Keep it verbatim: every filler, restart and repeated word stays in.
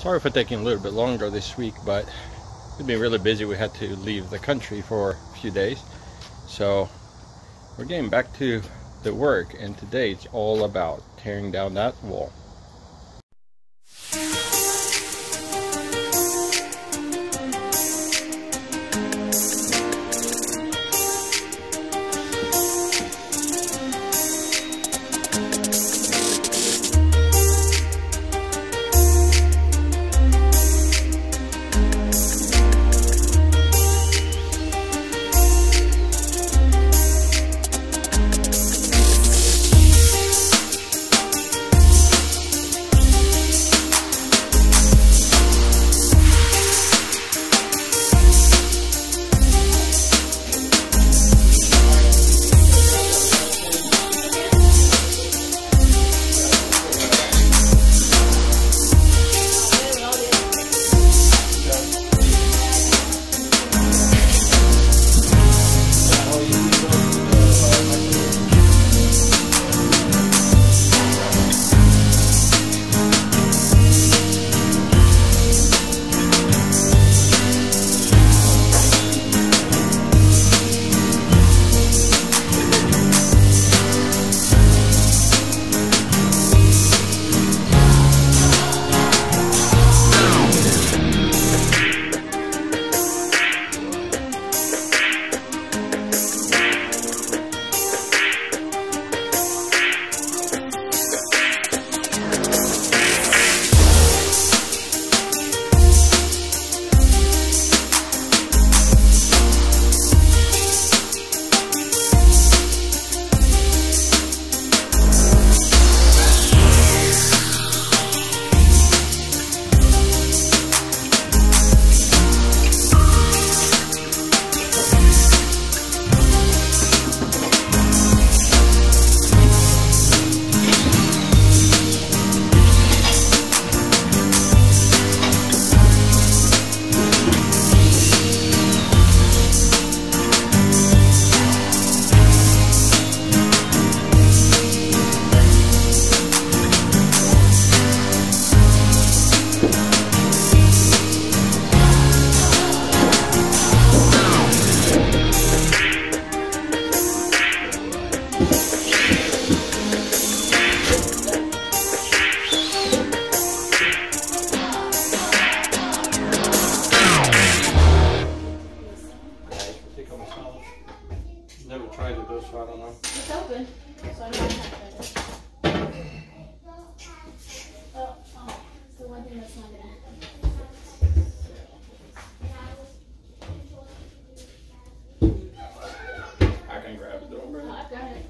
Sorry for taking a little bit longer this week, but it's been really busy. We had to leave the country for a few days, so we're getting back to the work, and today it's all about tearing down that wall. Never tried it though, so I don't know. It's open, so I know it's not better. Oh, oh, it's the one thing that's not gonna happen. I can grab it though, right? No, I've got it.